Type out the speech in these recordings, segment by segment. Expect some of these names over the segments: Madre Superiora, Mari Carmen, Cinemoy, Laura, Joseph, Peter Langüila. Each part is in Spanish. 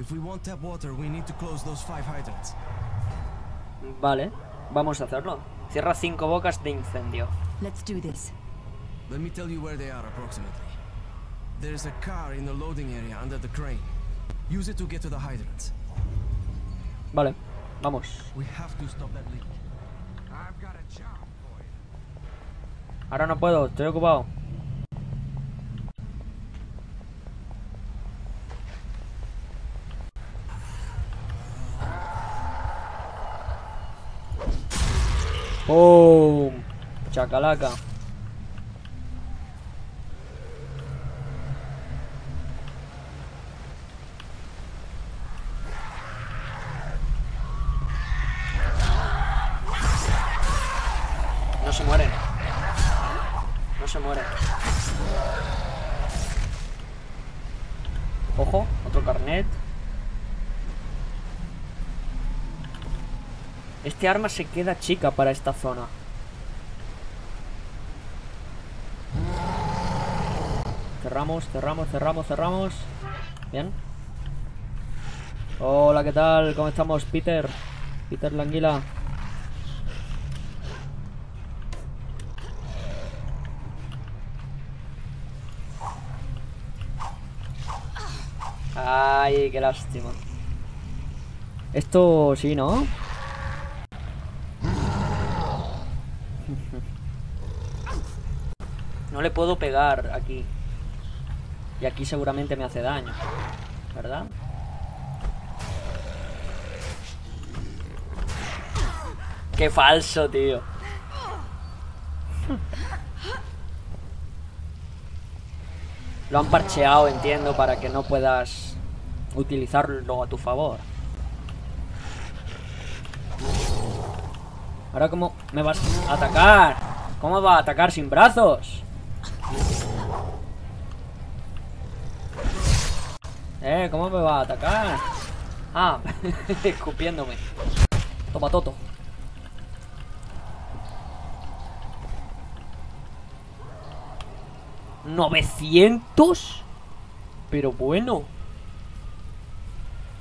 If we want tap water, we need to close those 5 hydrants. Vale, vamos a hacerlo. Cierra 5 bocas de incendio. Let's do this. Let me tell you where they are approximately. There's a car in the loading area under the crane. Use it to get to the hydrants. Vale, vamos. We have to stop that leak. I've got a job for you. Ahora no puedo, estoy ocupado. Oh, chacalaca. No se mueren. No se mueren. Ojo, otro carnet. Este arma se queda chica para esta zona. Cerramos, cerramos, cerramos, cerramos. Bien. Hola, ¿qué tal? ¿Cómo estamos, Peter? Peter Langüila. Ay, qué lástima. Esto sí, ¿no? No le puedo pegar aquí. Y aquí seguramente me hace daño, ¿verdad? ¡Qué falso, tío! Lo han parcheado, entiendo, para que no puedas utilizarlo a tu favor. Ahora, ¿cómo me vas a atacar? ¿Cómo va a atacar sin brazos? ¿Cómo me va a atacar? Ah, escupiéndome. Toma, Toto. ¿900? Pero bueno.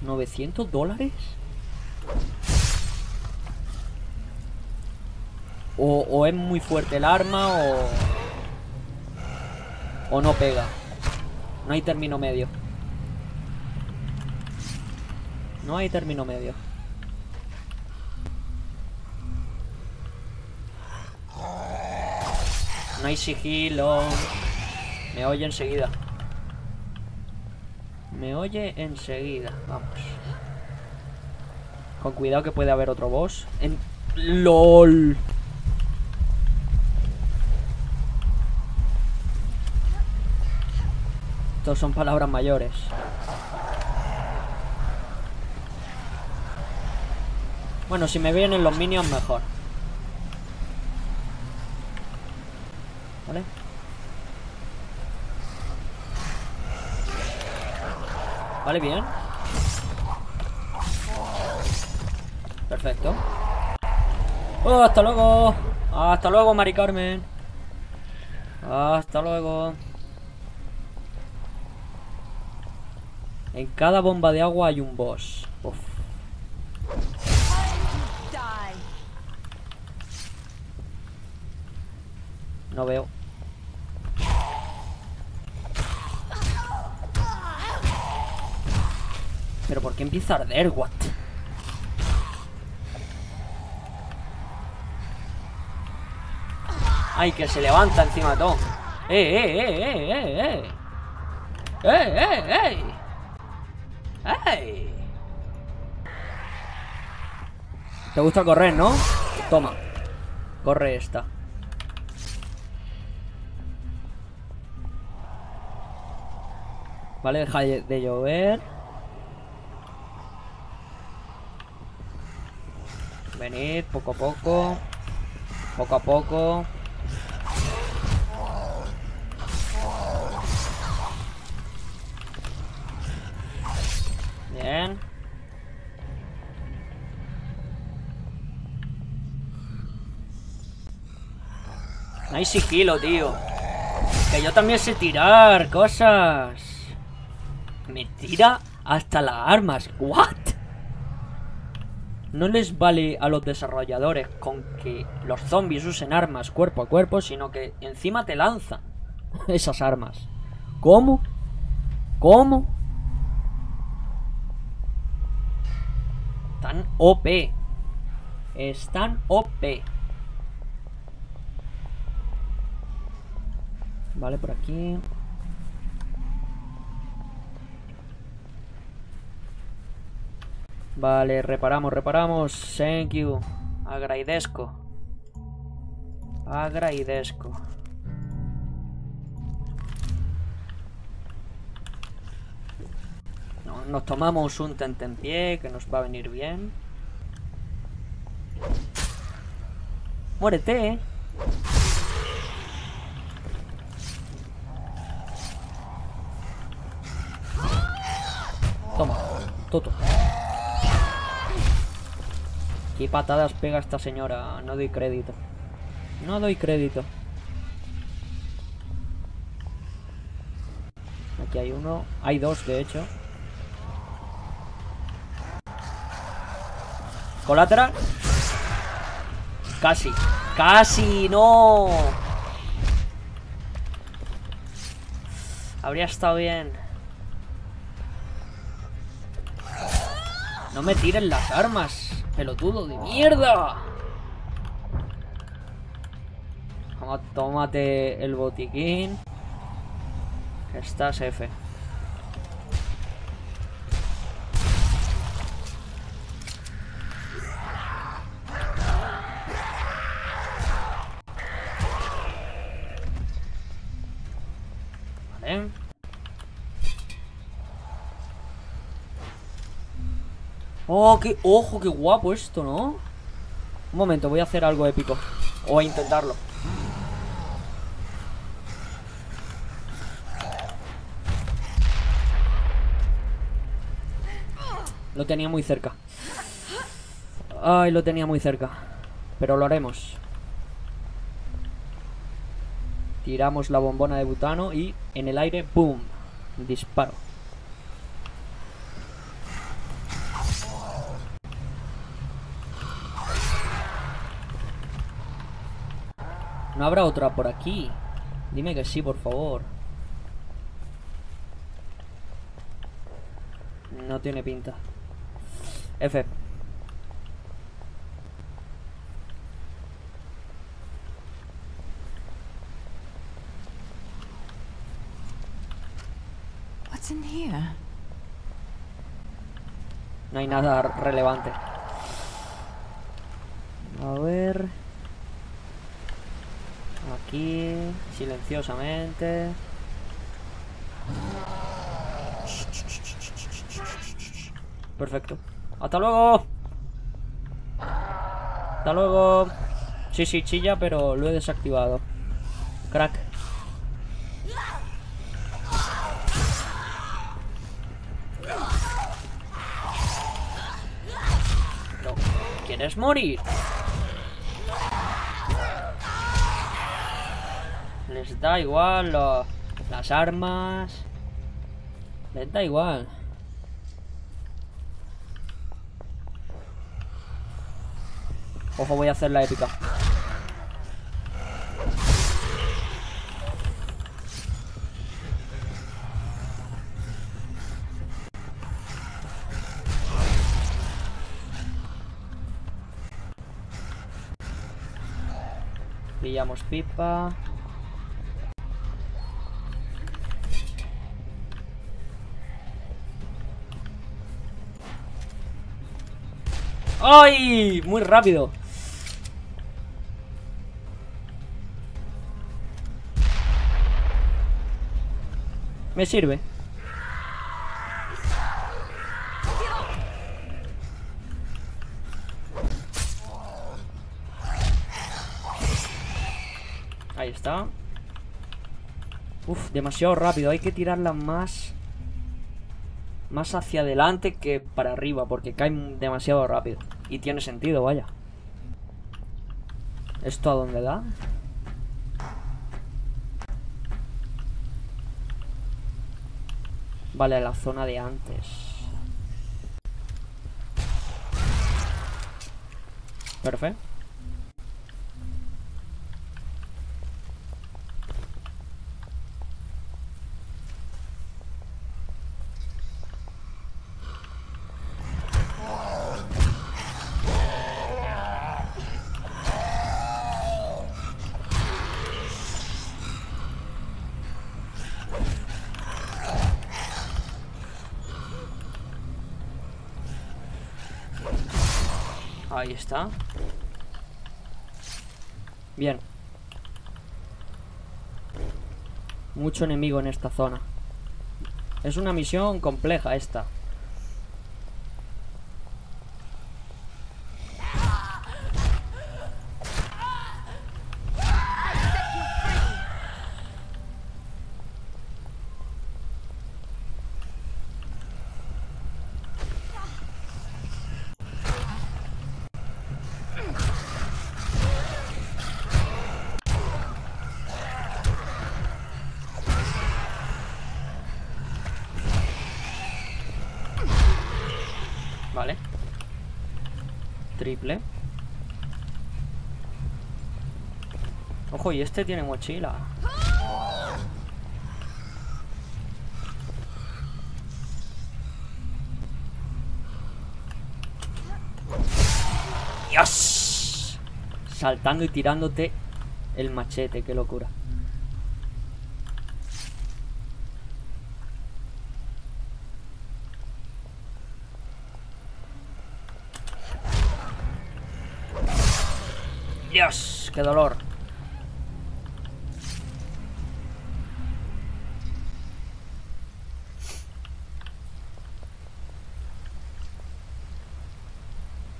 ¿900 dólares? O es muy fuerte el arma o no pega. No hay término medio. No hay término medio. No hay sigilo. Me oye enseguida. Me oye enseguida. Vamos. Con cuidado que puede haber otro boss. En... LOL. Son palabras mayores. Bueno, si me vienen los minions mejor. ¿Vale? Vale, bien. Perfecto. ¡Oh, hasta luego! ¡Hasta luego, Mari Carmen! ¡Hasta luego! En cada bomba de agua hay un boss. Uf. No veo. Pero ¿por qué empieza a arder? What? Ay, que se levanta encima de todo. ¡Eh! ¡Ay! ¿Te gusta correr, no? Toma. Corre esta. Vale, deja de llover. Venid, poco a poco. Poco a poco. Bien. No hay sigilo, tío. Que yo también sé tirar cosas. Me tira hasta las armas. ¿What? No les vale a los desarrolladores con que los zombies usen armas cuerpo a cuerpo, sino que encima te lanzan esas armas. ¿Cómo? ¿Cómo? Están OP. Están OP. Vale, por aquí. Vale, reparamos, reparamos. Thank you. Agradezco. Agradezco. Nos tomamos un tentempié que nos va a venir bien. Muérete. Toma, Toto. Qué patadas pega esta señora. No doy crédito. No doy crédito. Aquí hay uno. Hay dos, de hecho. Colateral. Casi. Casi. No. Habría estado bien. No me tiren las armas. Pelotudo de mierda. Tómate el botiquín. Estás F. Vale. ¡Oh, qué ojo, qué guapo esto, ¿no? Un momento, voy a hacer algo épico. O a intentarlo. Lo tenía muy cerca. Ay, lo tenía muy cerca. Pero lo haremos. Tiramos la bombona de butano y en el aire, ¡boom! Disparo. ¿No habrá otra por aquí? Dime que sí, por favor. No tiene pinta. F. What's in here? No hay nada relevante. A ver... Aquí, silenciosamente. Perfecto. ¡Hasta luego! ¡Hasta luego! Sí, sí, chilla, pero lo he desactivado. Crack. No. ¿Quieres morir? Les da igual las armas. Les da igual. Ojo, voy a hacer la épica. Pillamos pipa. ¡Ay! Muy rápido. Me sirve. Ahí está. Uf, demasiado rápido. Hay que tirarla más hacia adelante que para arriba, porque caen demasiado rápido. Y tiene sentido, vaya. ¿Esto a dónde da? Vale, a la zona de antes. Perfecto. Ahí está. Bien. Mucho enemigo en esta zona. Es una misión compleja esta. Vale. Triple. Ojo, y este tiene mochila. ¡Dios! Saltando y tirándote el machete, qué locura. Dios, qué dolor.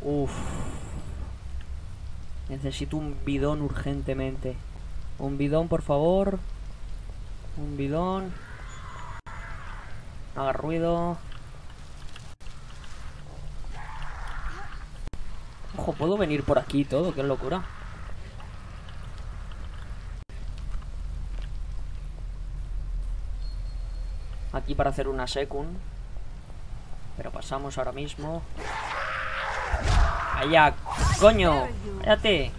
Uff. Necesito un bidón urgentemente. Un bidón, por favor. Un bidón. No haga ruido. Ojo, puedo venir por aquí y todo, qué locura. Aquí para hacer una secund, pero pasamos ahora mismo. Allá, coño, cállate.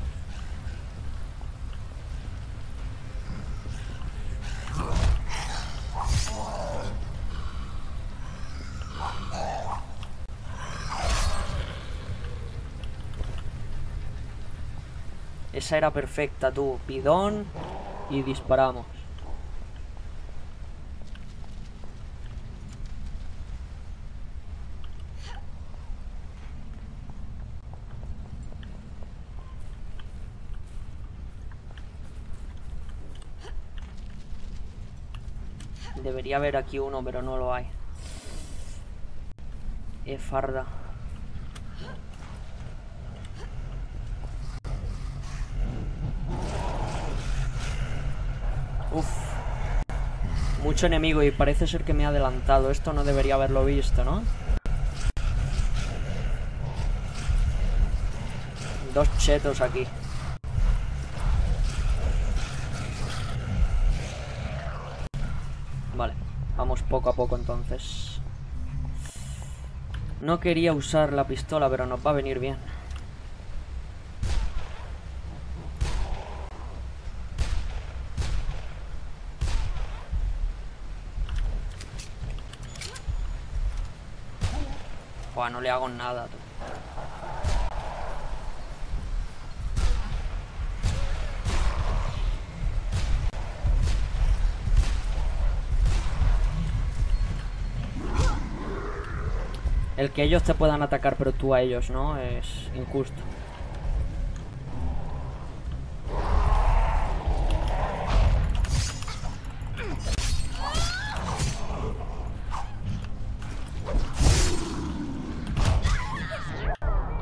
Esa era perfecta, tú, bidón y disparamos. Debería haber aquí uno, pero no lo hay. Farda. Uf. Mucho enemigo y parece ser que me he adelantado. Esto no debería haberlo visto, ¿no? Dos chetos aquí. Vale, vamos poco a poco entonces. No quería usar la pistola, pero nos va a venir bien. Buah, no le hago nada, tú. El que ellos te puedan atacar, pero tú a ellos, ¿no? Es injusto.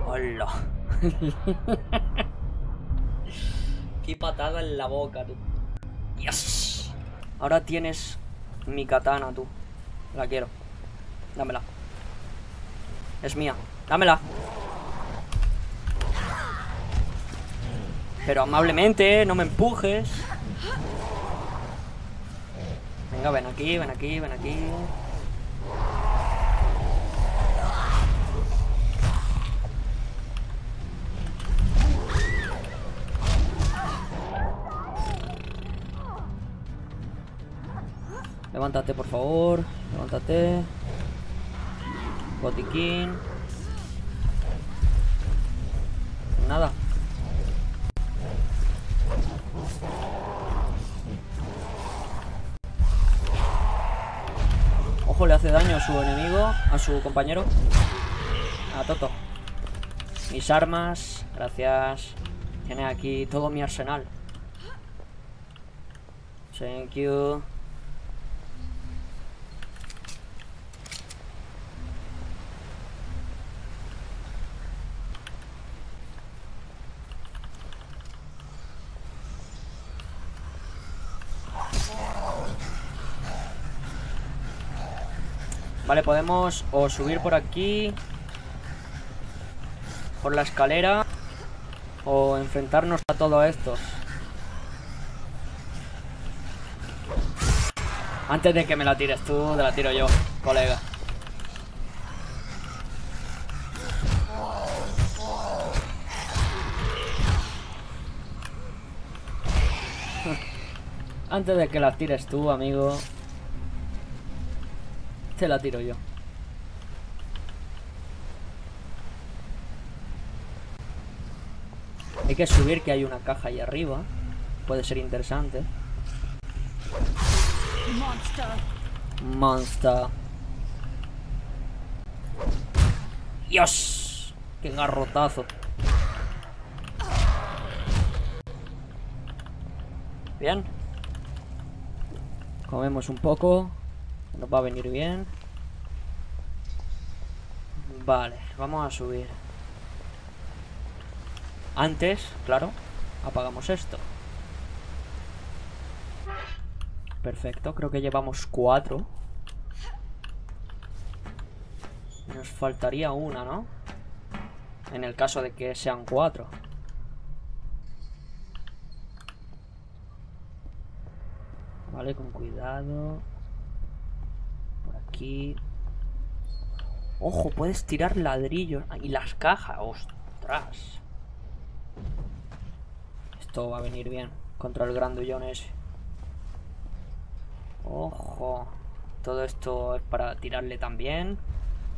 ¡Hola! ¡Qué patada en la boca, tú! ¡Yes! Ahora tienes mi katana, tú. La quiero. Dámela. Es mía, dámela. Pero amablemente, no me empujes. Venga, ven aquí, ven aquí, ven aquí. Levántate, por favor. Levántate. Botiquín. Nada. Ojo, le hace daño a su enemigo, a su compañero. A Toto. Mis armas, gracias. Tiene aquí todo mi arsenal. Thank you. Vale, podemos o subir por aquí, por la escalera, o enfrentarnos a todo esto. Antes de que me la tires tú, te la tiro yo, colega. Antes de que la tires tú, amigo, te la tiro yo. Hay que subir, que hay una caja ahí arriba. Puede ser interesante. Monster. Dios, qué garrotazo. Bien. Comemos un poco. Nos va a venir bien. Vale, vamos a subir. Antes, claro, apagamos esto. Perfecto, creo que llevamos 4. Nos faltaría una, ¿no? En el caso de que sean 4. Vale, con cuidado. Aquí. Ojo, puedes tirar ladrillos. Y las cajas, ostras. Esto va a venir bien contra el grandullón ese. Ojo. Todo esto es para tirarle también.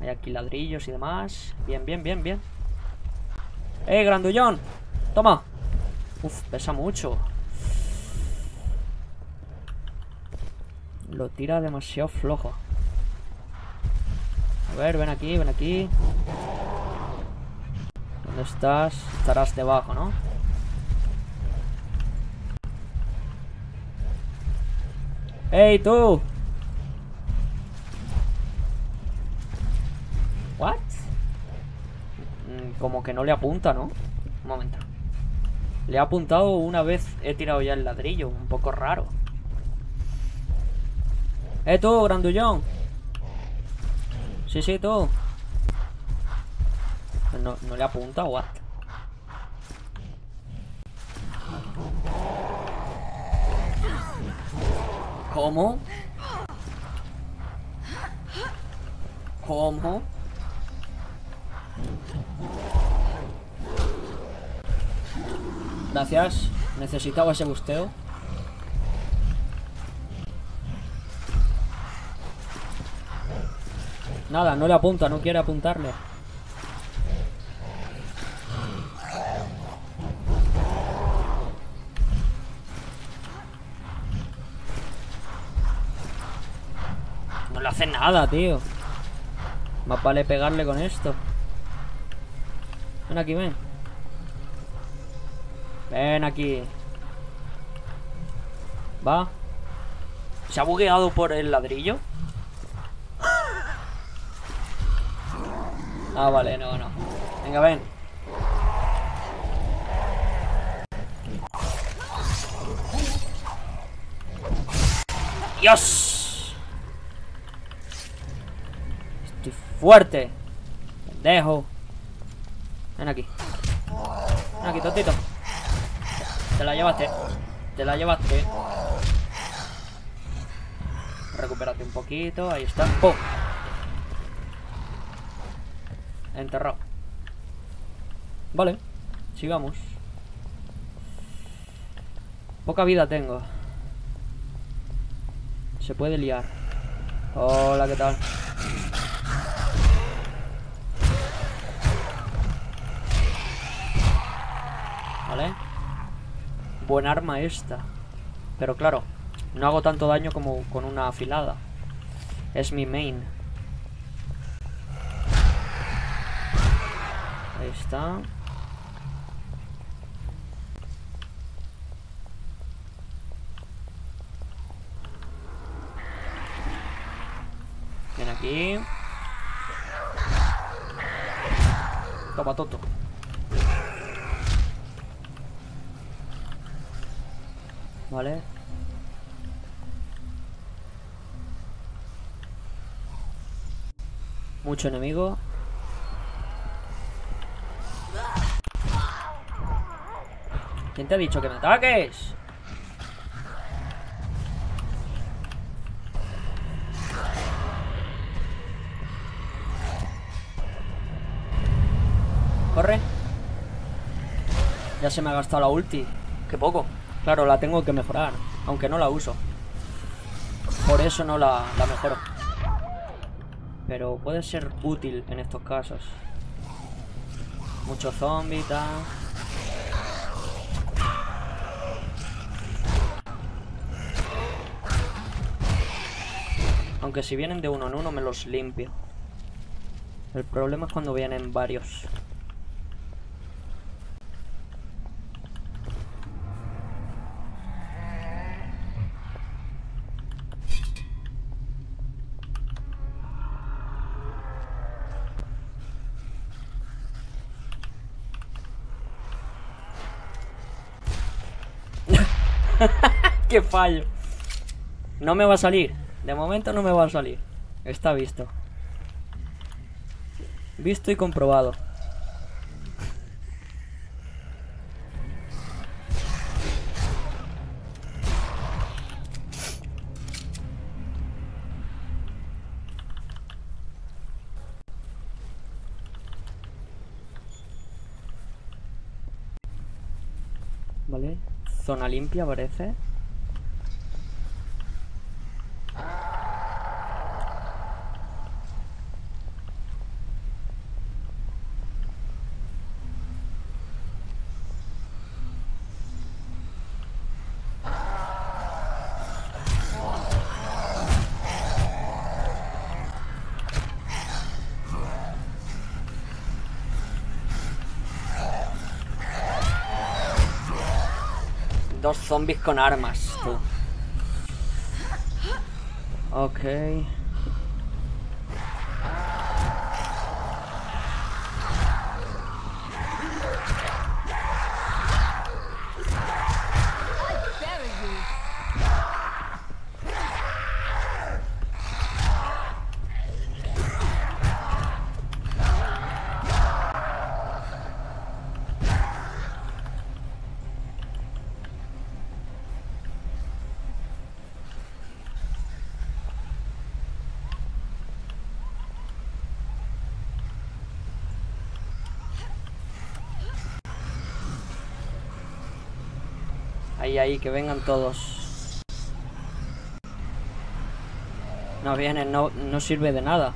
Hay aquí ladrillos y demás. Bien, bien, bien, bien. ¡Eh, grandullón! ¡Toma! Uf, pesa mucho. Lo tira demasiado flojo. A ver, ven aquí, ven aquí. ¿Dónde estás? Estarás debajo, ¿no? ¡Ey, tú! ¿What? Como que no le apunta, ¿no? Un momento. Le he apuntado una vez, he tirado ya el ladrillo. Un poco raro. ¡Eh, tú, grandullón! Sí, sí, tú. No le apunta, what? ¿Cómo? ¿Cómo? Gracias. Necesitaba ese busteo. Nada, no le apunta, no quiere apuntarle. No le hace nada, tío. Más vale pegarle con esto. Ven aquí, ven. Ven aquí. Va. ¿Se ha bugueado por el ladrillo? Ah, vale, no, no. Venga, ven. ¡Dios! Estoy fuerte. Pendejo. Ven aquí. Ven aquí, tontito. Te la llevaste. Te la llevaste. Recupérate un poquito. Ahí está. ¡Pum! Enterrado. Vale, sigamos. Poca vida tengo. Se puede liar. Hola, ¿qué tal? Vale. Buen arma esta. Pero claro, no hago tanto daño como con una afilada. Es mi main. Ahí está. Ven aquí. Toma, toto. Vale. Mucho enemigo. ¿Quién te ha dicho que me ataques? Corre. Ya se me ha gastado la ulti. Qué poco. Claro, la tengo que mejorar, aunque no la uso. Por eso no la mejoro. Pero puede ser útil en estos casos. Mucho zombie, tal. Aunque si vienen de uno en uno me los limpio. El problema es cuando vienen varios. ¡Qué fallo! No me va a salir. De momento no me va a salir. Está visto. Visto y comprobado. Vale. Zona limpia parece. Dos zombies con armas, tú. Ok. Ahí, que vengan todos. No vienen, no sirve de nada.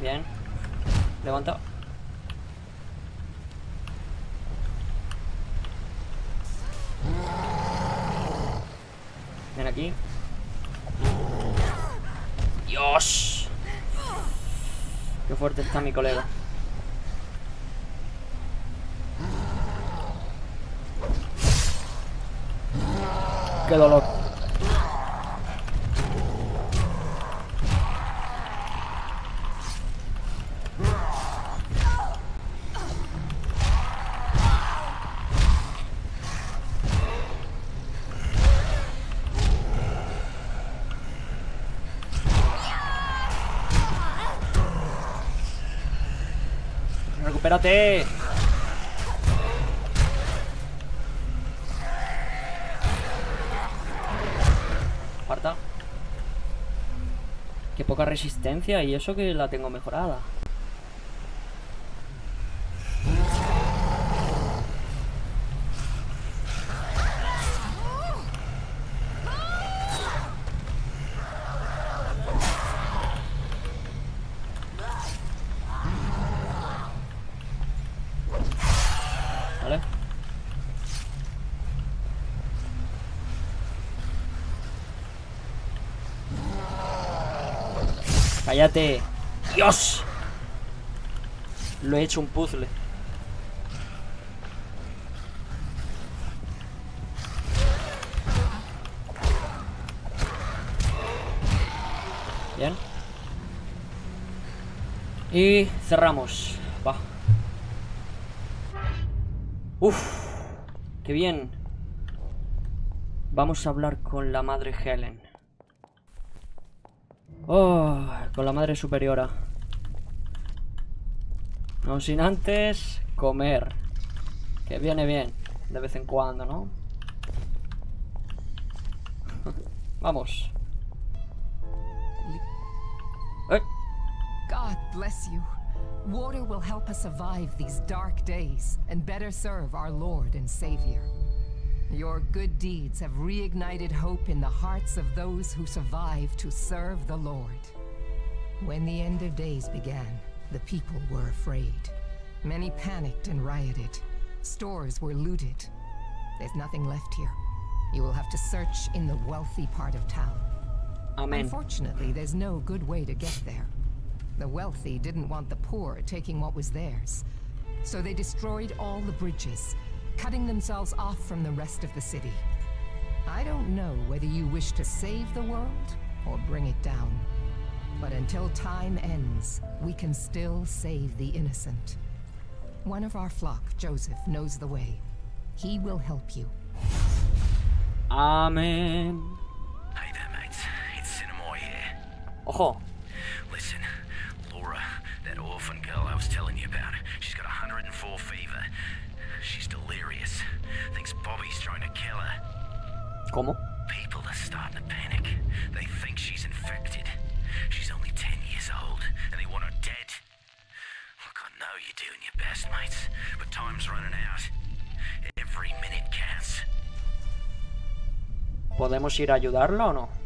Bien, levanta. Ven aquí. Dios, qué fuerte está mi colega. Qué dolor. Espérate. Aparta. Qué poca resistencia, y eso que la tengo mejorada. ¡Cállate! ¡Dios! Lo he hecho un puzzle. Bien. Y cerramos. Va. ¡Uf! ¡Qué bien! Vamos a hablar con la madre Helen. Oh, con la Madre Superiora. No sin antes comer, que viene bien de vez en cuando, ¿no? Vamos. God bless you. Water will help us survive these dark days and better serve our Lord and Savior. Your good deeds have reignited hope in the hearts of those who survived to serve the Lord. When the end of days began, the people were afraid. Many panicked and rioted. Stores were looted. There's nothing left here. You will have to search in the wealthy part of town. Amen. Unfortunately, there's no good way to get there. The wealthy didn't want the poor taking what was theirs, so they destroyed all the bridges, cutting themselves off from the rest of the city. I don't know whether you wish to save the world or bring it down, but until time ends, we can still save the innocent. One of our flock, Joseph, knows the way. He will help you. Amen. Hey there, mates. It's Cinemoy here. Ojo. Listen, Laura, that orphan girl I was telling you about, she's got 104 fever. She's delirious. Thinks Bobby's trying to kill her. ¿Cómo? People are starting to panic. They think she's infected. She's only 10 years old, and they want her dead. Look, I know you're doing your best, mates, but time's running out. Every minute counts. ¿Podemos ir a ayudarla o no?